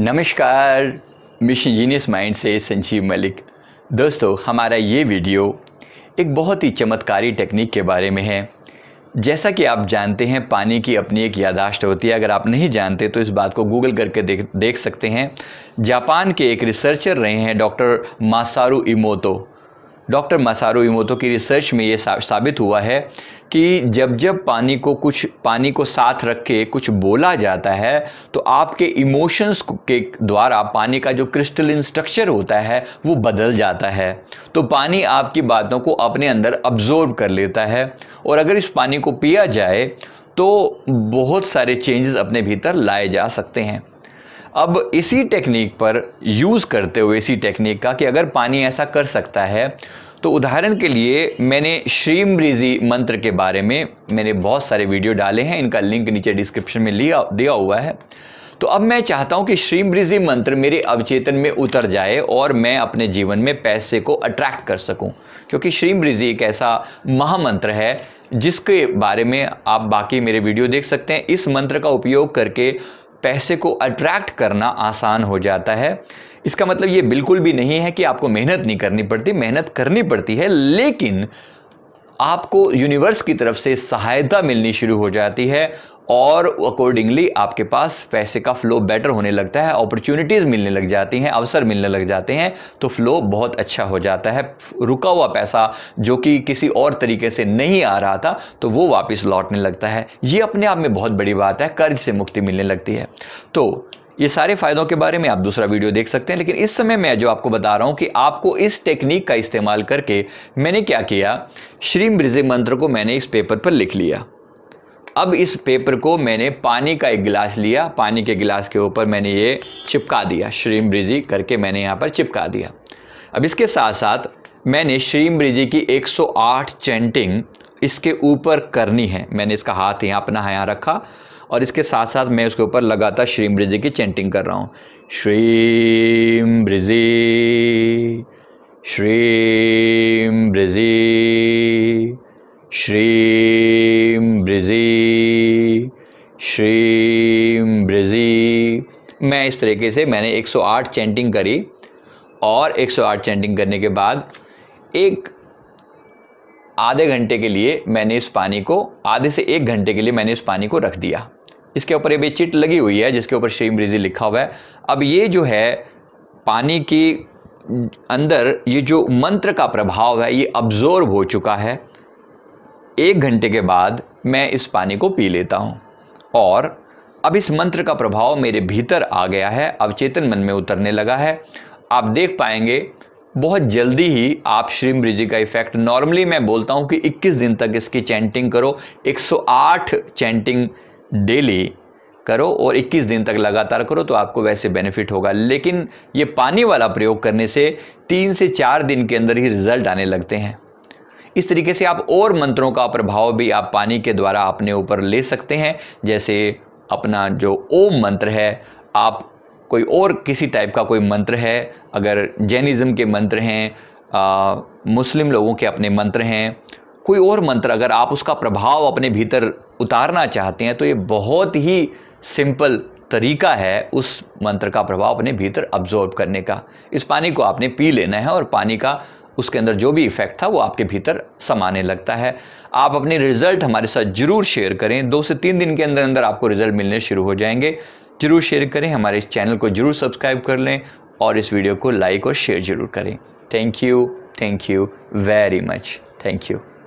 नमस्कार, mission genius mind से संजीव मलिक। दोस्तों, हमारा ये वीडियो एक बहुत ही चमत्कारी टेक्निक के बारे में है। जैसा कि आप जानते हैं, पानी की अपनी एक याददाश्त होती है। अगर आप नहीं जानते तो इस बात को गूगल करके देख सकते हैं। जापान के एक रिसर्चर रहे हैं doctor Masaru Emoto. Doctor Masaru Emoto की रिसर्च में ये साबित हुआ है कि जब पानी को साथ रख के कुछ बोला जाता है तो आपके इमोशंस के द्वारा पानी का जो क्रिस्टलिन स्ट्रक्चर होता है वो बदल जाता है। तो पानी आपकी बातों को अपने अंदर अब्जॉर्ब कर लेता है और अगर इस पानी को पिया जाए तो बहुत सारे चेंजेस अपने भीतर लाए जा सकते हैं। अब इसी टेक्निक पर यूज़ करते हुए, इसी टेक्निक का कि अगर पानी ऐसा कर सकता है तो उदाहरण के लिए मैंने श्रीम ब्रिजी मंत्र के बारे में मैंने बहुत सारे वीडियो डाले हैं। इनका लिंक नीचे डिस्क्रिप्शन में दिया हुआ है। तो अब मैं चाहता हूं कि श्रीम ब्रिजी मंत्र मेरे अवचेतन में उतर जाए और मैं अपने जीवन में पैसे को अट्रैक्ट कर सकूं, क्योंकि श्रीम ब्रिजी एक ऐसा महामंत्र है जिसके बारे में आप बाकी मेरे वीडियो देख सकते हैं। इस मंत्र का उपयोग करके पैसे को अट्रैक्ट करना आसान हो जाता है। इसका मतलब ये बिल्कुल भी नहीं है कि आपको मेहनत नहीं करनी पड़ती, मेहनत करनी पड़ती है, लेकिन आपको यूनिवर्स की तरफ से सहायता मिलनी शुरू हो जाती है और अकॉर्डिंगली आपके पास पैसे का फ्लो बेटर होने लगता है, अपॉर्चुनिटीज़ मिलने लग जाती हैं, अवसर मिलने लग जाते हैं, तो फ्लो बहुत अच्छा हो जाता है। रुका हुआ पैसा जो कि किसी और तरीके से नहीं आ रहा था तो वो वापस लौटने लगता है। ये अपने आप में बहुत बड़ी बात है। कर्ज से मुक्ति मिलने लगती है। तो ये सारे फायदों के बारे में आप दूसरा वीडियो देख सकते हैं, लेकिन इस समय मैं जो आपको बता रहा हूं कि आपको इस टेक्निक का इस्तेमाल करके मैंने क्या किया, श्रीम ब्रिजे मंत्र को मैंने इस पेपर पर लिख लिया। अब इस पेपर को मैंने पानी का एक गिलास लिया, पानी के गिलास के ऊपर मैंने ये चिपका दिया, श्रीम ब्रिजी करके मैंने यहाँ पर चिपका दिया। अब इसके साथ साथ मैंने श्रीम ब्रिजी की 108 चैंटिंग इसके ऊपर करनी है। मैंने इसका हाथ यहाँ अपना यहाँ रखा और इसके साथ साथ मैं उसके ऊपर लगातार श्रीम ब्रिजी की चैंटिंग कर रहा हूँ। श्रीम ब्रिजी, श्रीम ब्रिजी, श्रीम ब्रिजी, श्रीम ब्रिजी। मैं इस तरीके से मैंने 108 चैंटिंग करी और 108 चैंटिंग करने के बाद एक आधे घंटे के लिए मैंने इस पानी को, आधे से एक घंटे के लिए मैंने इस पानी को रख दिया। इसके ऊपर ये चिट लगी हुई है जिसके ऊपर श्रीम ब्रिजी लिखा हुआ है। अब ये जो है पानी के अंदर ये जो मंत्र का प्रभाव है ये अब्जॉर्ब हो चुका है। एक घंटे के बाद मैं इस पानी को पी लेता हूँ और अब इस मंत्र का प्रभाव मेरे भीतर आ गया है, अवचेतन मन में उतरने लगा है। आप देख पाएंगे बहुत जल्दी ही आप श्रीम ब्रिजी का इफेक्ट, नॉर्मली मैं बोलता हूं कि 21 दिन तक इसकी चैंटिंग करो, 108 चैंटिंग डेली करो और 21 दिन तक लगातार करो तो आपको वैसे बेनिफिट होगा। लेकिन ये पानी वाला प्रयोग करने से 3 से 4 दिन के अंदर ही रिजल्ट आने लगते हैं। इस तरीके से आप और मंत्रों का प्रभाव भी आप पानी के द्वारा अपने ऊपर ले सकते हैं। जैसे अपना जो ओम मंत्र है, आप कोई और किसी टाइप का कोई मंत्र है, अगर जैनिज़्म के मंत्र हैं, मुस्लिम लोगों के अपने मंत्र हैं, कोई और मंत्र, अगर आप उसका प्रभाव अपने भीतर उतारना चाहते हैं तो ये बहुत ही सिंपल तरीका है उस मंत्र का प्रभाव अपने भीतर अब्जॉर्ब करने का। इस पानी को आपने पी लेना है और पानी का उसके अंदर जो भी इफेक्ट था वो आपके भीतर समाने लगता है। आप अपने रिजल्ट हमारे साथ ज़रूर शेयर करें। 2 से 3 दिन के अंदर अंदर आपको रिजल्ट मिलने शुरू हो जाएंगे। जरूर शेयर करें, हमारे इस चैनल को जरूर सब्सक्राइब कर लें और इस वीडियो को लाइक और शेयर जरूर करें। Thank you very much, thank you.